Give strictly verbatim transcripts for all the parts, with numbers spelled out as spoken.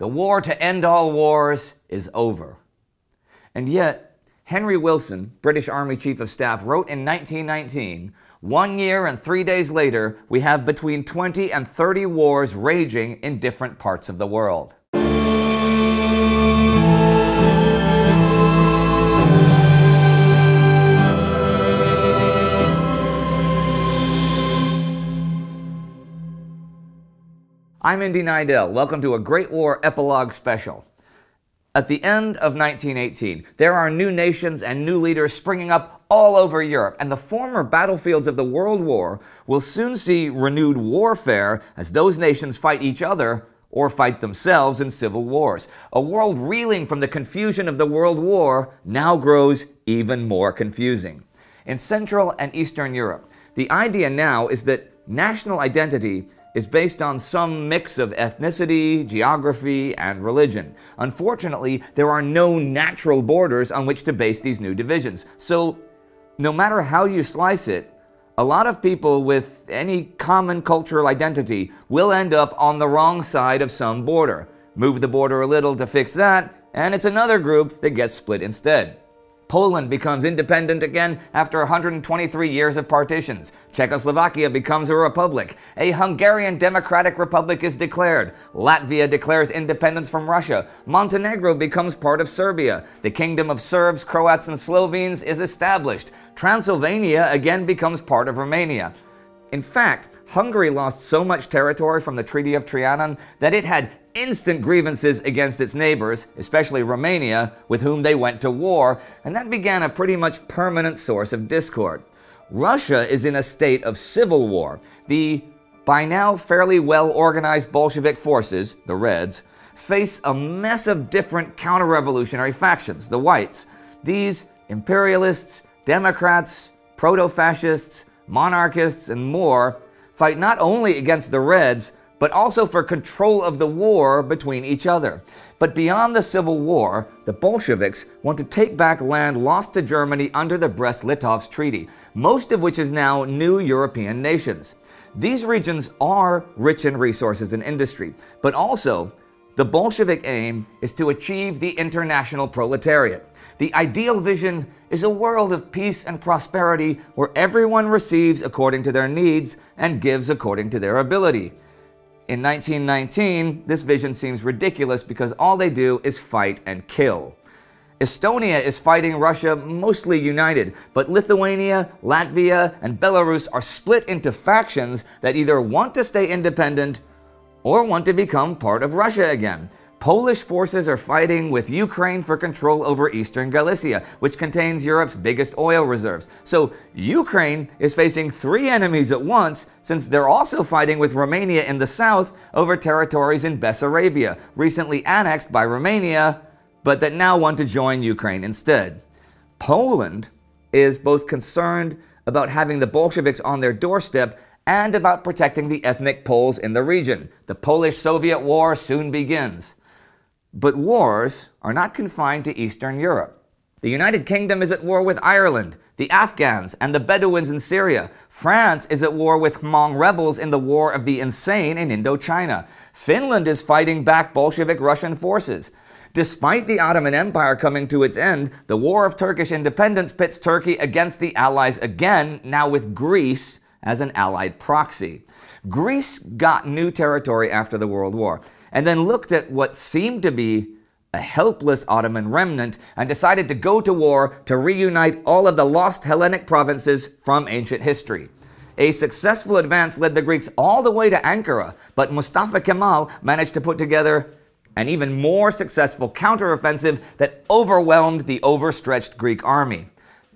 The war to end all wars is over. And yet, Henry Wilson, British Army Chief of Staff, wrote in nineteen nineteen, one year and three days later, we have between twenty and thirty wars raging in different parts of the world. I'm Indy Neidell. Welcome to a Great War Epilogue Special. At the end of nineteen eighteen, there are new nations and new leaders springing up all over Europe, and the former battlefields of the World War will soon see renewed warfare as those nations fight each other or fight themselves in civil wars. A world reeling from the confusion of the World War now grows even more confusing. In Central and Eastern Europe, the idea now is that national identity is based on some mix of ethnicity, geography, and religion. Unfortunately, there are no natural borders on which to base these new divisions. So, no matter how you slice it, a lot of people with any common cultural identity will end up on the wrong side of some border. Move the border a little to fix that, and it's another group that gets split instead. Poland becomes independent again after one hundred twenty-three years of partitions. Czechoslovakia becomes a republic. A Hungarian Democratic Republic is declared. Latvia declares independence from Russia. Montenegro becomes part of Serbia. The Kingdom of Serbs, Croats, and Slovenes is established. Transylvania again becomes part of Romania. In fact, Hungary lost so much territory from the Treaty of Trianon that it had instant grievances against its neighbors, especially Romania, with whom they went to war, and that began a pretty much permanent source of discord. Russia is in a state of civil war. The by now fairly well-organized Bolshevik forces, the Reds, face a mess of different counter-revolutionary factions, the Whites. These imperialists, Democrats, proto-fascists, monarchists, and more fight not only against the Reds, but also for control of the war between each other. But beyond the Civil War, the Bolsheviks want to take back land lost to Germany under the Brest-Litovsk Treaty, most of which is now new European nations. These regions are rich in resources and industry, but also the Bolshevik aim is to achieve the international proletariat. The ideal vision is a world of peace and prosperity where everyone receives according to their needs and gives according to their ability. In nineteen nineteen, this vision seems ridiculous because all they do is fight and kill. Estonia is fighting Russia mostly united, but Lithuania, Latvia, and Belarus are split into factions that either want to stay independent or want to become part of Russia again. Polish forces are fighting with Ukraine for control over eastern Galicia, which contains Europe's biggest oil reserves. So Ukraine is facing three enemies at once, since they're also fighting with Romania in the south over territories in Bessarabia, recently annexed by Romania, but that now want to join Ukraine instead. Poland is both concerned about having the Bolsheviks on their doorstep and about protecting the ethnic Poles in the region. The Polish-Soviet War soon begins. But wars are not confined to Eastern Europe. The United Kingdom is at war with Ireland, the Afghans, and the Bedouins in Syria. France is at war with Hmong rebels in the War of the Insane in Indochina. Finland is fighting back Bolshevik Russian forces. Despite the Ottoman Empire coming to its end, the War of Turkish Independence pits Turkey against the Allies again, now with Greece as an Allied proxy. Greece got new territory after the World War, and then looked at what seemed to be a helpless Ottoman remnant and decided to go to war to reunite all of the lost Hellenic provinces from ancient history. A successful advance led the Greeks all the way to Ankara, but Mustafa Kemal managed to put together an even more successful counteroffensive that overwhelmed the overstretched Greek army.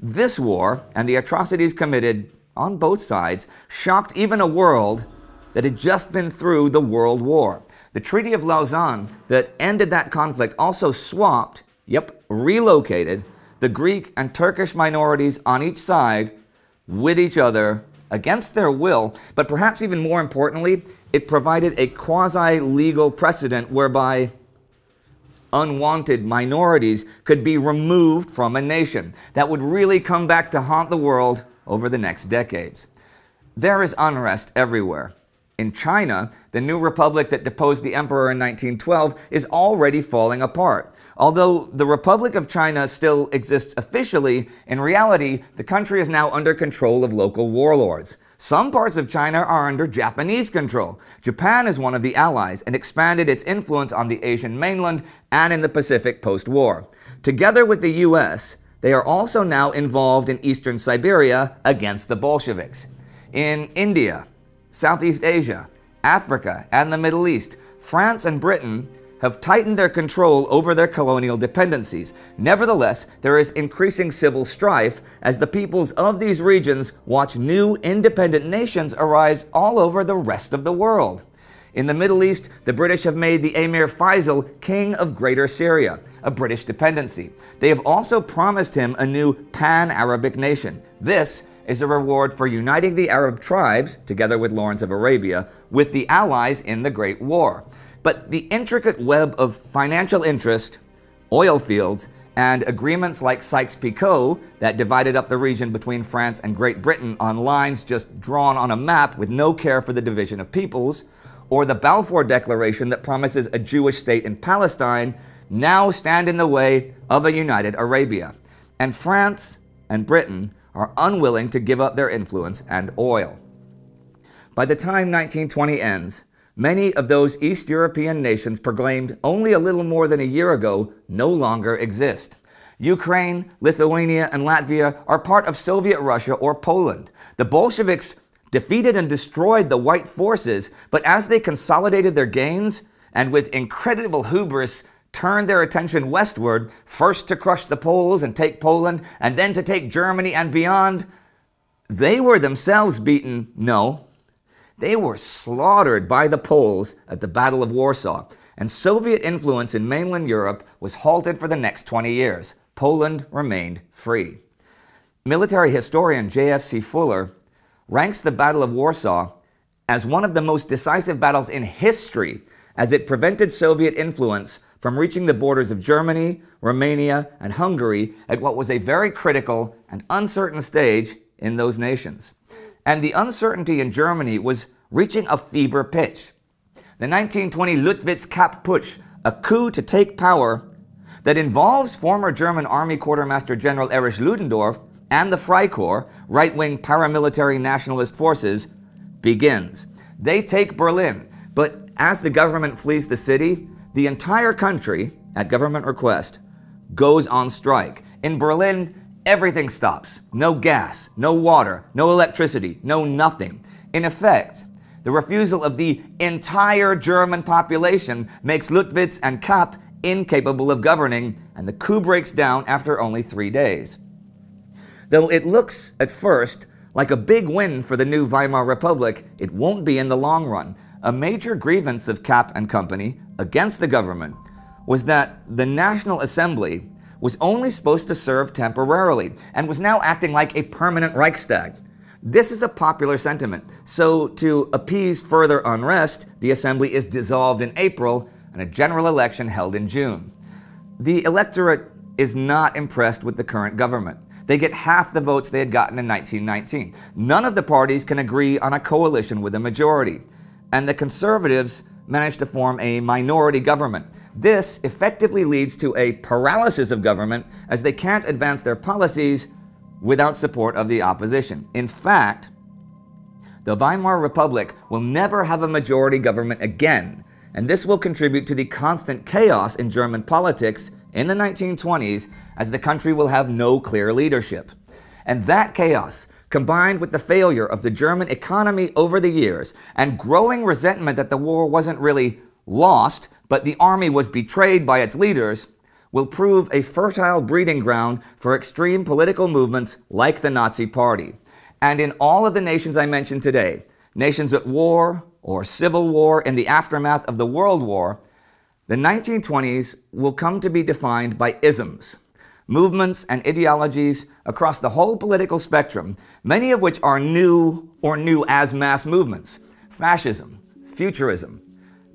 This war, and the atrocities committed on both sides, shocked even a world that had just been through the World War. The Treaty of Lausanne that ended that conflict also swapped, yep, relocated, the Greek and Turkish minorities on each side with each other against their will, but perhaps even more importantly, it provided a quasi-legal precedent whereby unwanted minorities could be removed from a nation that would really come back to haunt the world over the next decades. There is unrest everywhere. In China, the new republic that deposed the emperor in nineteen twelve is already falling apart. Although the Republic of China still exists officially, in reality, the country is now under control of local warlords. Some parts of China are under Japanese control. Japan is one of the allies and expanded its influence on the Asian mainland and in the Pacific post-war. Together with the U S, they are also now involved in eastern Siberia against the Bolsheviks. In India, Southeast Asia, Africa, and the Middle East, France and Britain have tightened their control over their colonial dependencies. Nevertheless, there is increasing civil strife as the peoples of these regions watch new independent nations arise all over the rest of the world. In the Middle East, the British have made the Emir Faisal king of Greater Syria, a British dependency. They have also promised him a new pan-Arabic nation. This is a reward for uniting the Arab tribes, together with Lawrence of Arabia, with the Allies in the Great War. But the intricate web of financial interest, oil fields, and agreements like Sykes-Picot that divided up the region between France and Great Britain on lines just drawn on a map with no care for the division of peoples, or the Balfour Declaration that promises a Jewish state in Palestine, now stand in the way of a united Arabia. And France and Britain are unwilling to give up their influence and oil. By the time nineteen twenty ends, many of those East European nations proclaimed only a little more than a year ago no longer exist. Ukraine, Lithuania, and Latvia are part of Soviet Russia or Poland. The Bolsheviks defeated and destroyed the White forces, but as they consolidated their gains, and with incredible hubris, turned their attention westward, first to crush the Poles and take Poland, and then to take Germany and beyond, they were themselves beaten, no, they were slaughtered by the Poles at the Battle of Warsaw, and Soviet influence in mainland Europe was halted for the next twenty years. Poland remained free. Military historian J F C Fuller ranks the Battle of Warsaw as one of the most decisive battles in history, as it prevented Soviet influence from reaching the borders of Germany, Romania, and Hungary at what was a very critical and uncertain stage in those nations. And the uncertainty in Germany was reaching a fever pitch. The nineteen twenty Lüttwitz-Kapp-Putsch, a coup to take power that involves former German Army Quartermaster General Erich Ludendorff and the Freikorps, right-wing paramilitary nationalist forces, begins. They take Berlin, but as the government flees the city, the entire country, at government request, goes on strike. In Berlin, everything stops. No gas, no water, no electricity, no nothing. In effect, the refusal of the entire German population makes Lüttwitz and Kapp incapable of governing, and the coup breaks down after only three days. Though it looks, at first, like a big win for the new Weimar Republic, it won't be in the long run. A major grievance of Kapp and company against the government was that the National Assembly was only supposed to serve temporarily and was now acting like a permanent Reichstag. This is a popular sentiment, so to appease further unrest, the assembly is dissolved in April and a general election held in June. The electorate is not impressed with the current government. They get half the votes they had gotten in nineteen nineteen. None of the parties can agree on a coalition with a majority, and the conservatives managed to form a minority government. This effectively leads to a paralysis of government, as they can't advance their policies without support of the opposition. In fact, the Weimar Republic will never have a majority government again, and this will contribute to the constant chaos in German politics in the nineteen twenties, as the country will have no clear leadership. And that chaos, combined with the failure of the German economy over the years and growing resentment that the war wasn't really lost, but the army was betrayed by its leaders, will prove a fertile breeding ground for extreme political movements like the Nazi Party. And in all of the nations I mentioned today, nations at war or civil war in the aftermath of the World War, the nineteen twenties will come to be defined by isms, movements and ideologies across the whole political spectrum, many of which are new or new as mass movements. Fascism, futurism,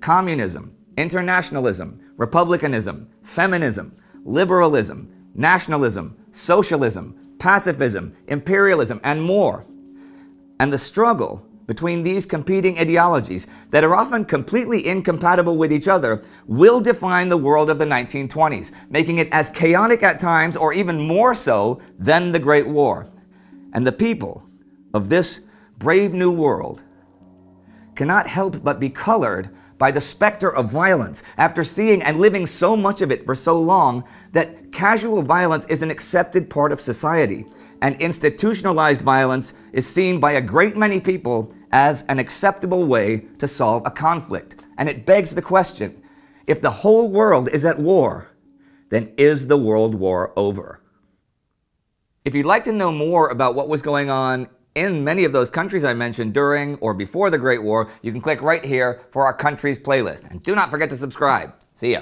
communism, internationalism, republicanism, feminism, liberalism, nationalism, socialism, pacifism, imperialism, and more. And the struggle between these competing ideologies that are often completely incompatible with each other will define the world of the nineteen twenties, making it as chaotic at times or even more so than the Great War. And the people of this brave new world cannot help but be colored by the specter of violence after seeing and living so much of it for so long that casual violence is an accepted part of society, and institutionalized violence is seen by a great many people as an acceptable way to solve a conflict. And it begs the question, if the whole world is at war, then is the World War over? If you'd like to know more about what was going on in many of those countries I mentioned during or before the Great War, you can click right here for our countries playlist. And do not forget to subscribe. See ya.